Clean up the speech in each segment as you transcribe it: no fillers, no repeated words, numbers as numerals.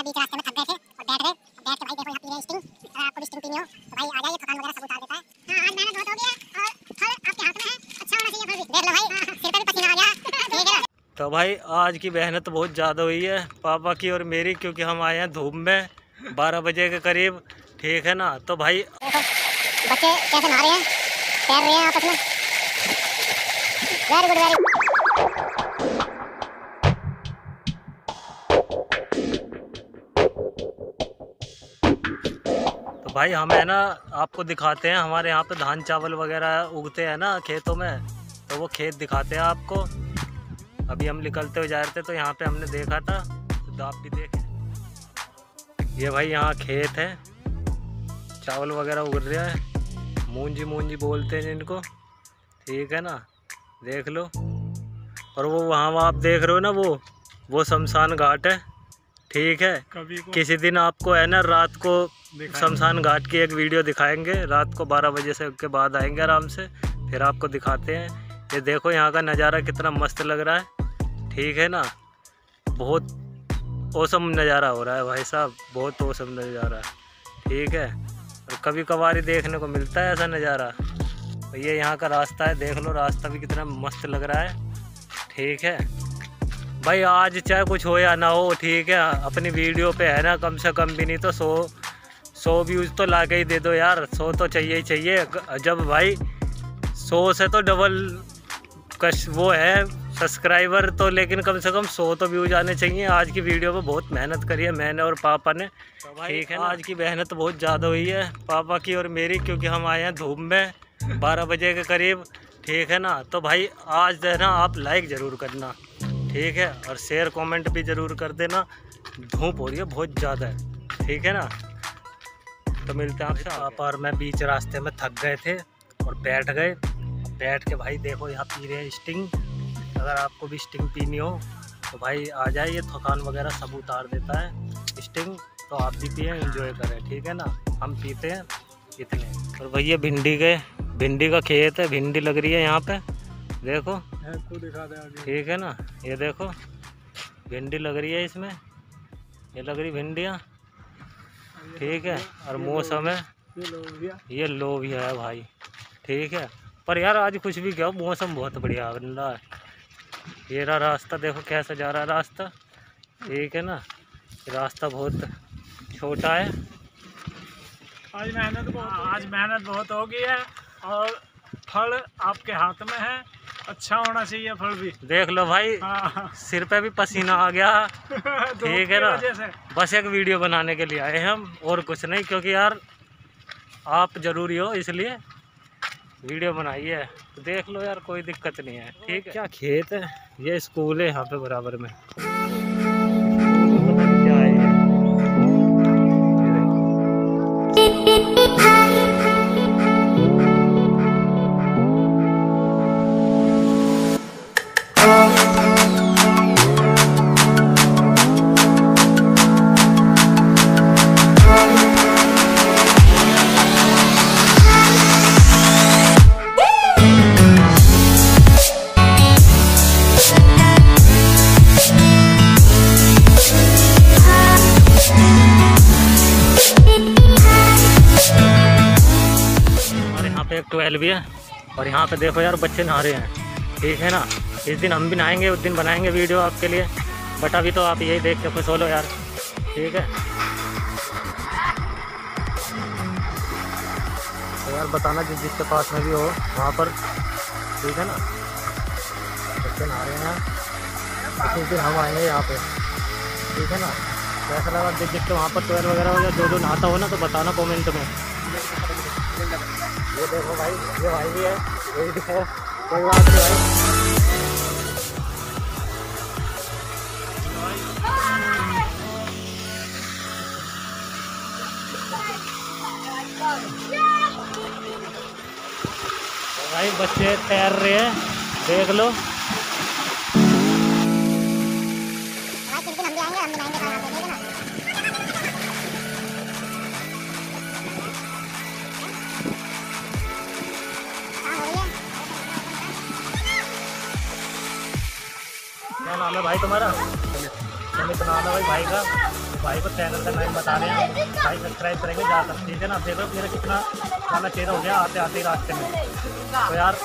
थोड़ा बीच रास्ते में थक गए थे और बैठ गए। बैठ के भाई देखो यहाँ पी रहे हैं स्टिंग। अगर आपको भी स्टिंग पीनी हो तो भाई आ जाइए, थकान वगैरह सब उतार देता है। हाँ आज मेहनत बहुत हो गया और फल आपके हाथ में है, अच्छा होना चाहिए फल भी। देख लो भाई सिर पर भी पसीना आ गया। तो भाई आज की मेहनत बहुत ज़्यादा हुई है पापा की और मेरी, क्योंकि हम आए हैं धूप में 12 बजे के करीब, ठीक है ना। तो भाई बच्चे कैसे नहा रहे हैं, तैर रहे हैं आपस में, वेरी गुड वेरी गुड। तो भाई हम है ना आपको दिखाते हैं, हमारे यहाँ पे धान चावल वगैरह उगते हैं ना खेतों में, तो वो खेत दिखाते हैं आपको। अभी हम निकलते हुए जा रहे थे तो यहाँ पे हमने देखा था, तो आप भी देखें। ये भाई यहाँ खेत है, चावल वगैरह उग रहे हैं, मूंजी मूंजी बोलते हैं जिनको, ठीक है ना, देख लो। और वो वहाँ आप देख रहे हो ना, वो शमशान घाट है, ठीक है। कभी किसी दिन आपको है ना रात को शमशान घाट की एक वीडियो दिखाएंगे, रात को 12 बजे से के बाद आएंगे आराम से, फिर आपको दिखाते हैं। ये देखो यहाँ का नज़ारा कितना मस्त लग रहा है, ठीक है ना, बहुत औसम नज़ारा हो रहा है भाई साहब, बहुत औसम नज़ारा है, ठीक है। कभी कभार देखने को मिलता है ऐसा नज़ारा। ये यहाँ का रास्ता है, देख लो रास्ता भी कितना मस्त लग रहा है, ठीक है। भाई आज चाहे कुछ हो या ना हो, ठीक है, अपनी वीडियो पे है ना कम से कम भी नहीं तो 100 व्यूज़ तो ला के ही दे दो यार, 100 तो चाहिए ही चाहिए। जब भाई 100 से तो डबल कश वो है सब्सक्राइबर, तो लेकिन कम से कम 100 तो व्यूज आने चाहिए। आज की वीडियो में बहुत मेहनत करी है मैंने और पापा ने, ठीक है ना। आज की मेहनत बहुत ज़्यादा हुई है पापा की और मेरी, क्योंकि हम आए हैं धूप में 12 बजे के करीब, ठीक है ना। तो भाई आज देना आप लाइक ज़रूर करना, ठीक है, और शेयर कमेंट भी ज़रूर कर देना। धूप हो रही है बहुत ज़्यादा है, ठीक है ना। तो मिलते हैं आपसे। पापा और मैं बीच रास्ते में थक गए थे और बैठ गए। बैठ के भाई देखो यहाँ पी रहे हैं स्टिंग। अगर आपको भी स्टिंग पीनी हो तो भाई आ जाइए, थकान वगैरह सब उतार देता है स्टिंग, तो आप भी पिए, एंजॉय करें, ठीक है ना। हम पीते हैं इतने। और भैया भिंडी का खेत है, भिंडी लग रही है यहाँ पे, देखो दिखा दे, ठीक है ना। ये देखो भिंडी लग रही है, इसमें ये लग रही भिंडियाँ, ठीक है। और मौसम है ये लोबिया है भाई, ठीक है। पर यार आज कुछ भी क्या, मौसम बहुत बढ़िया बन रहा है। ये रहा रास्ता, देखो कैसा जा रहा है रास्ता, ठीक है ना। रास्ता बहुत छोटा है। आज मेहनत बहुत हो गई है और फल आपके हाथ में है, अच्छा होना चाहिए फल भी। देख लो भाई सिर पे भी पसीना आ गया, ठीक है ना। बस एक वीडियो बनाने के लिए आए हम और कुछ नहीं, क्योंकि यार आप ज़रूरी हो इसलिए वीडियो बनाई है। तो देख लो यार कोई दिक्कत नहीं है, ठीक है। क्या खेत है, ये स्कूल है यहाँ पे बराबर में। ट्वेल्व भी है और यहाँ पे देखो यार बच्चे नहा रहे हैं, ठीक है ना। इस दिन हम भी नहाएंगे, उस दिन बनाएंगे वीडियो आपके लिए, बट अभी तो आप यही देख के खुश हो लो यार, ठीक है। तो यार बताना जिसके पास में भी हो वहाँ पर, ठीक है ना। बच्चे नहा रहे हैं, तो फिर हम आएंगे यहाँ पे, ठीक है ना। ऐसा लगा जिसके वहाँ पर 12 वगैरह हो या जो नहाता हो ना, तो बताना कॉमेंट में। ये देखो भाई, ये भाई भी है, ये भी है, कोई बात नहीं भाई। भाई बच्चे तैर रहे हैं, देख लो। क्या नाम है भाई तुम्हारा? तुम्हें नाम है भाई का? भाई को चैनल का नाम बता रहे हैं, भाई सब्सक्राइब करेंगे जा सकते हैं ना। देखो मेरा कितना खाना चेहरा हो गया आते आते रास्ते में। तो यार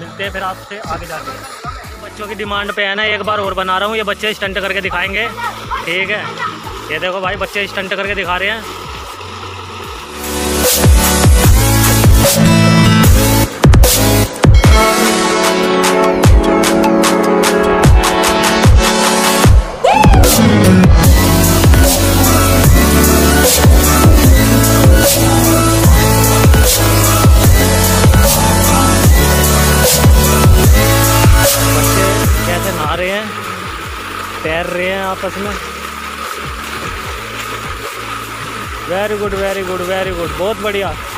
मिलते हैं फिर आपसे आगे जाके। बच्चों की डिमांड पे है ना, एक बार और बना रहा हूँ। ये बच्चे स्टंट करके दिखाएंगे, ठीक है। ये देखो भाई बच्चे स्टंट करके दिखा रहे हैं। तैर रहे हैं आपस में। Very good very good very good, बहुत बढ़िया।